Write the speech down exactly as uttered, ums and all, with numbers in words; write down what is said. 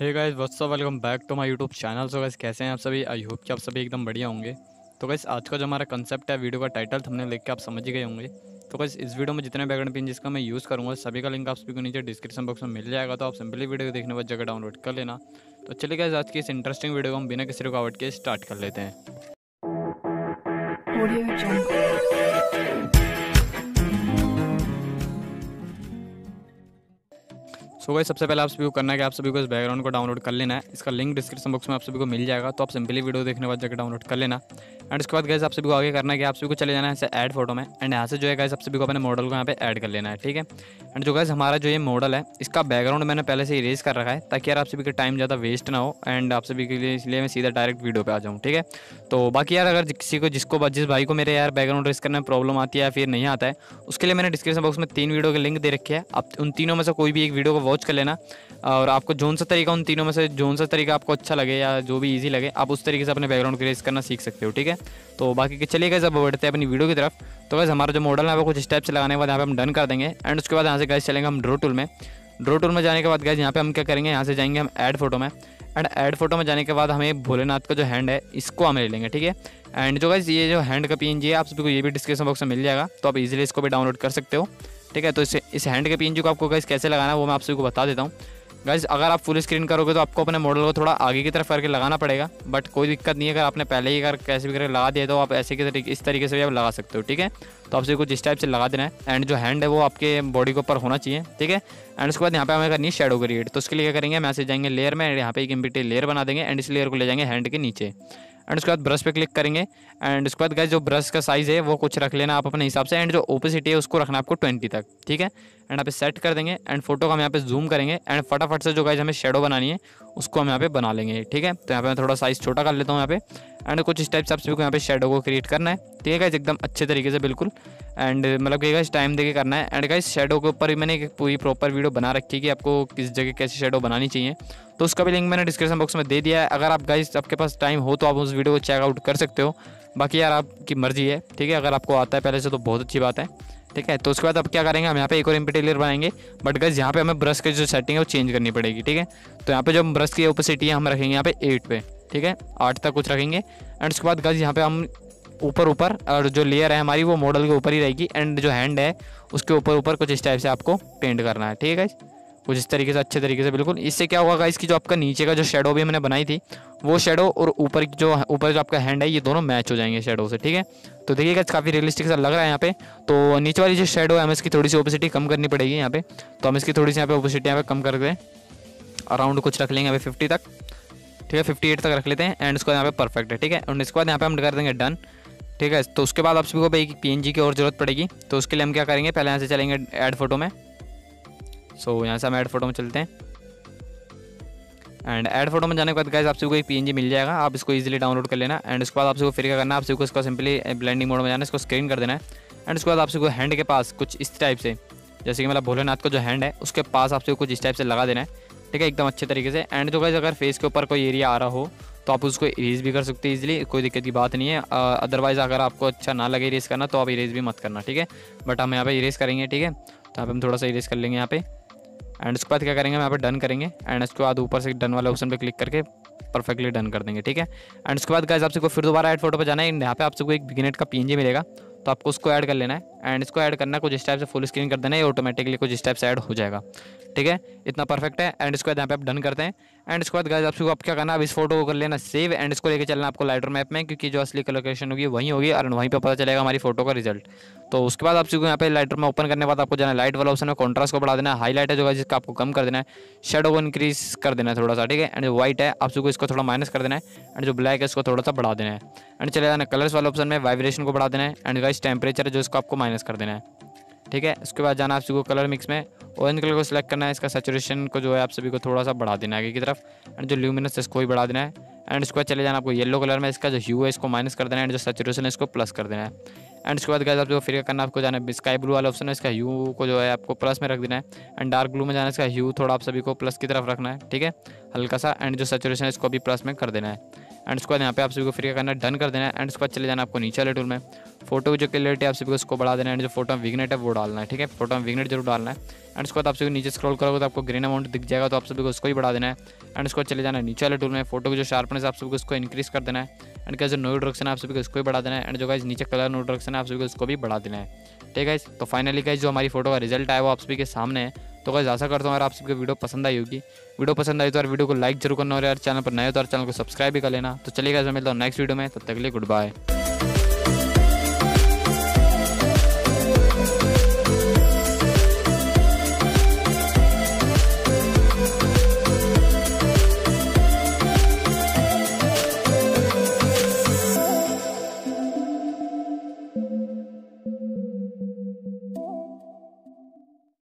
Hey guys what's up, welcome back to my YouTube channel. So guys कैसे हैं आप सभी? आई होप कि आप सभी एकदम बढ़िया होंगे। तो गाइस आज का जो हमारा कंसेप्ट है, वीडियो का टाइटल हमने लिख के आप समझ ही गए होंगे। तो गाइस इस वीडियो में जितने बैकग्राउंड पिन जिसका मैं यूज़ करूँगा सभी का लिंक आप सभी को नीचे डिस्क्रिप्शन बॉक्स में मिल जाएगा। तो आप सिंपली वीडियो को देखने बाद जगह डाउनलोड कर लेना। तो चलिए गाइस आज की इस इंटरेस्टिंग वीडियो को हम बिना किसी रुकावट के स्टार्ट कर लेते हैं। तो गाइस सबसे पहले आप सभी को करना है कि आप सभी को इस बैकग्राउंड को डाउनलोड कर लेना है। इसका लिंक डिस्क्रिप्शन बॉक्स में आप सभी को मिल जाएगा। तो आप सिंपली वीडियो देखने के बाद जाकर डाउनलोड कर लेना। एंड इसके बाद गाइस आप सभी को आगे करना है कि आप सभी को चले जाना है ऐसे ऐड फोटो में। एंड यहाँ से जो है गाइस आप सभी को अपने मॉडल को यहाँ पे ऐड कर लेना है, ठीक है। एंड जो गाइस हमारा जो ये मॉडल है इसका बैकग्राउंड मैंने पहले से इरेज कर रखा है ताकि यार आप सभी का टाइम ज़्यादा वेस्ट ना हो। एंड आप सभी के लिए इसलिए मैं सीधा डायरेक्ट वीडियो पर आ जाऊँ, ठीक है। तो बाकी यार अगर किसी को जिसको जिस भाई को मेरे यार बैकग्राउंड इरेज करने में प्रॉब्लम आती है या फिर नहीं आता है, उसके लिए मैंने डिस्क्रिप्शन बॉक्स में तीन वीडियो के लिंक दे रखे हैं। आप उन तीनों में से कोई भी एक वीडियो को कर लेना और आपको जोन सा तरीका उन तीनों में से जोन सा तरीका आपको अच्छा लगे या जो भी इजी लगे आप उस तरीके से अपने बैकग्राउंड इरेज करना सीख सकते हो, ठीक है। तो बाकी चलिए गाइस अब बढ़ते हैं अपनी वीडियो की तरफ। तो गाइस हमारा जो मॉडल है वो कुछ स्टेप्स लगाने के बाद यहाँ पे हम डन कर देंगे। एंड उसके बाद यहाँ से गाइस चलेंगे हम ड्रो टूल में। ड्रो टूल में जाने के बाद गाइस यहाँ पे हम क्या करेंगे, यहाँ से जाएंगे हम ऐड फोटो में। एंड ऐड फोटो में जाने के बाद हमें भोलेनाथ का जो हैंड है इसको हम ले लेंगे, ठीक है। एंड जो गाइस ये जो हैंड का पीएनजी है आप सभी को ये भी डिस्क्रिप्शन बॉक्स में मिल जाएगा। तो आप इजीली इसको भी डाउनलोड कर सकते हो, ठीक है। तो इस इस हैंड के पीएनजी को आपको गाइस कैसे लगाना है वो मैं आप सभी को बता देता हूँ। गाइस अगर आप फुल स्क्रीन करोगे तो आपको अपने मॉडल को थोड़ा आगे की तरफ करके लगाना पड़ेगा, बट कोई दिक्कत नहीं है। अगर आपने पहले ही अगर कैसे भी करके लगा दिया तो आप ऐसे के तरीके इस तरीके से भी आप लगा सकते हो, ठीक है। तो आपसे कुछ इस टाइप से लगा देना है। एंड जो हैंड है वो आपके बॉडी के ऊपर होना चाहिए, ठीक है। एंड उसके बाद यहाँ पे हमें करनी है शेडो क्रिएट। तो उसके लिए क्या करेंगे, हम ऐसे जाएंगे लेयर में, यहाँ पे एक इम्प्लीट लेयर बना देंगे। एंड इस लेयर को ले जाएंगे हैंड के नीचे। एंड उसके बाद ब्रश पे क्लिक करेंगे। एंड उसके बाद गाइस जो ब्रश का साइज़ है वो कुछ रख लेना आप अपने हिसाब से। एंड जो ओपेसिटी है उसको रखना आपको ट्वेंटी तक, ठीक है। एंड यहाँ पे सेट कर देंगे। एंड फोटो को हम यहाँ पे जूम करेंगे। एंड फटाफट से जो गाइस हमें शेडो बनानी है उसको हम यहाँ पे बना लेंगे, ठीक है। तो यहाँ पे मैं थोड़ा साइज़ छोटा कर लेता हूँ यहाँ पे। एंड कुछ इस टाइप से आप सभी को यहाँ पे शेडो को क्रिएट करना है, ठीक है गाइस, एकदम अच्छे तरीके से बिल्कुल। एंड मतलब कि गाइस टाइम देके करना है। एंड गाइस शेडो के ऊपर मैंने एक पूरी प्रॉपर वीडियो बना रखी है कि आपको किस जगह कैसी शेडो बनानी चाहिए। तो उसका भी लिंक मैंने डिस्क्रिप्शन बॉक्स में दे दिया है। अगर आप गाइस आपके पास टाइम हो तो आप उस वीडियो को चेकआउट कर सकते हो। बाकी यार आपकी मर्जी है, ठीक है। अगर आपको आता है पहले से तो बहुत अच्छी बात है, ठीक है। तो उसके बाद अब क्या करेंगे, हम यहाँ पे एक और इम्प्लीट लेयर बनाएंगे। बट गाइस यहाँ पे हमें ब्रश की जो सेटिंग है वो चेंज करनी पड़ेगी, ठीक है। तो यहाँ पे जो ब्रश की ओपेसिटी है हम रखेंगे यहाँ पे एट पे, ठीक है, आठ तक कुछ रखेंगे। एंड उसके बाद गाइस यहाँ पे हम ऊपर ऊपर और जो लेयर है हमारी वो मॉडल के ऊपर ही रहेगी। एंड जो हैंड है उसके ऊपर ऊपर कुछ इस टाइप से आपको पेंट करना है, ठीक है गाइस, कुछ इस तरीके से अच्छे तरीके से बिल्कुल। इससे क्या होगा गाइस कि जो आपका नीचे का जो शेडो भी हमने बनाई थी वो शेडो और ऊपर की जो ऊपर जो आपका हैंड है ये दोनों मैच हो जाएंगे शेडो से, ठीक है। तो देखिए गाइस काफ़ी रियलिस्टिक सा लग रहा है यहाँ पे। तो नीचे वाली जो शेडो है हमें इसकी थोड़ी सी ओपेसिटी कम करनी पड़ेगी यहाँ पे। तो हम इसकी थोड़ी सी यहाँ पे ओपेसिटी यहाँ पे कम कर दें, अराउंड कुछ रख लेंगे यहाँ पे फिफ्टी तक, ठीक है, फिफ्टी एट तक रख लेते हैं। एंड उसके बाद यहाँ पे परफेक्ट है, ठीक है। एंड इसके बाद यहाँ पे हम कर देंगे डन, ठीक है। तो उसके बाद आप सभी को एक पीएनजी की और ज़रूरत पड़ेगी। तो उसके लिए हम क्या करेंगे, पहले यहाँ से चलेंगे ऐड फोटो में। सो so, यहाँ से हम ऐड फोटो में चलते हैं। एंड ऐड फोटो में जाने के बाद गाइस आप सभी को एक पीएनजी मिल जाएगा, आप इसको इजीली डाउनलोड कर लेना। एंड उसके बाद आप सभी को फिर क्या करना है, आप सभी को इसको सिंपली ब्लेंडिंग मोड में जाना, इसको स्क्रीन कर देना है। एंड उसके बाद आप सभी को हैंड के पास कुछ इस टाइप से, जैसे कि मतलब भोलेनाथ का जो हैंड है उसके पास आप सभी को कुछ इस टाइप से लगा देना है, ठीक है, एकदम अच्छे तरीके से। एंड जो गाइस अगर फेस के ऊपर कोई एरिया आ रहा हो तो आप उसको इरेज भी कर सकते हैं इजीली, कोई दिक्कत की बात नहीं है। अदरवाइज़ अगर आपको अच्छा ना लगे इरेज करना तो आप इरेज भी मत करना, ठीक है। बट हम यहाँ पे इरेज करेंगे, ठीक है। तो यहाँ पे हम थोड़ा सा इरेज कर लेंगे यहाँ पे। एंड उसके बाद क्या करेंगे, हम यहाँ पे डन करेंगे। एंड उसके बाद ऊपर से डन वाला ऑप्शन पे क्लिक करके परफेक्टली डन कर देंगे, ठीक है। एंड उसके बाद गाइस आप सबको फिर दोबारा ऐड फोटो पे जाना है। यहाँ पे आप सबको एक बिगिनर का पीएनजी मिलेगा तो आपको उसको ऐड कर लेना है। एंड इसको ऐड करना कुछ इस टाइप से फुल स्क्रीन कर देना है, ऑटोमेटिकली कुछ इस टाइप से ऐड हो जाएगा, ठीक है, इतना परफेक्ट है। एंड इसके बाद यहाँ पे आप डन करते हैं। एंड इसके बाद गाइस आप सबको आप क्या करना, अब इस फोटो को कर लेना सेव। एंड इसको लेके चलना आपको लाइटरूम ऐप में, क्योंकि जो असली लोकेशन होगी वहीं होगी और वहीं पर पता चलेगा हमारी फोटो का रिजल्ट। तो उसके बाद आप सबको यहाँ पे लाइटरूम में ओपन करने बाद आपको जाना लाइट वाला ऑप्शन में, कॉन्ट्रास्ट को बढ़ा देना है, हाईलाइट है जो है जिसका आपको कम कर देना है, शेडो को इंक्रीज कर देना है थोड़ा सा, ठीक है। एंड जो व्हाइट है आप सबको इसको थोड़ा माइनस कर देना है। एंड जो ब्लैक है इसको थोड़ा सा बढ़ा देना है। एंड चले जाना कलर्स वाला ऑप्शन में, वाइब्रेशन को बढ़ा देना है। एंड गाइस टेम्परेचर जो इसको आपको माइनस कर देना है, ठीक है। उसके बाद जाना आप सभी को कलर मिक्स में, ऑरेंज कलर को सिलेक्ट करना है, इसका सैचुरेशन को जो है आप सभी को थोड़ा सा बढ़ा देना है आगे की तरफ। एंड जो ल्यूमिनस इसको भी बढ़ा देना है। एंड उसके बाद चले जाना आपको येलो कलर में, इसका जो ह्यू है इसको माइनस कर देना है। एंड जो सैचुरेशन है इसको प्लस कर देना है। एंड उसके बाद गाइस आप जो फिर करना आपको जाना है स्काई ब्लू वाला ऑप्शन है, इसका ह्यू को जो है आपको प्लस में रख देना है। एंड डार्क ब्लू में जाना है, इसका ह्यू थोड़ा आप सभी को प्लस की तरफ रखना है, ठीक है, हल्का सा। एंड जो सैचुरेशन है इसको भी प्लस में कर देना है। एंड उसके बाद यहाँ पे आप सभी को फ्री करना है, डन कर देना है। एंड उसके बाद चले जाना आपको नीचे वाले टूल में, फोटो की जो क्लियरिटी है आप सभी को उसको बढ़ा देना है। जो फोटो में विग्नेट है वो डालना है, ठीक है, फोटो में विग्नेट जरूर डालना है। एंड उसके बाद आप सभी नीचे स्क्रॉल करोगे तो आपको ग्रीन अमाउंट दिख जाएगा, तो आप सभी को उसको ही बढ़ा देना है। एंड उसके बाद चले जाना है नीचे वाले टूल में, फोटो की जो शार्पनेस आप सभी को उसको इंक्रीज कर देना है। एंड क्या जो नो डायरेक्शन है आप सभी को उसको भी बढ़ा देना है। एंड जो गाइस नीचे कलर नो डायरेक्शन है आप सभी को उसको भी बढ़ा देना है, ठीक है गाइस। तो फाइनली गाइस जो हमारी फोटो का रिजल्ट आया वो आप सभी के सामने है। तो गाइस आशा करता हूँ यार आप सभी को वीडियो पसंद आई होगी। वीडियो पसंद आई तो यार वीडियो को लाइक जरूर करना, और यार चैनल पर नए हो तो यार चैनल को सब्सक्राइब भी कर लेना। तो चलिए गाइस मैं मिलता हूँ नेक्स्ट वीडियो में, तब तक के लिए गुड बाय।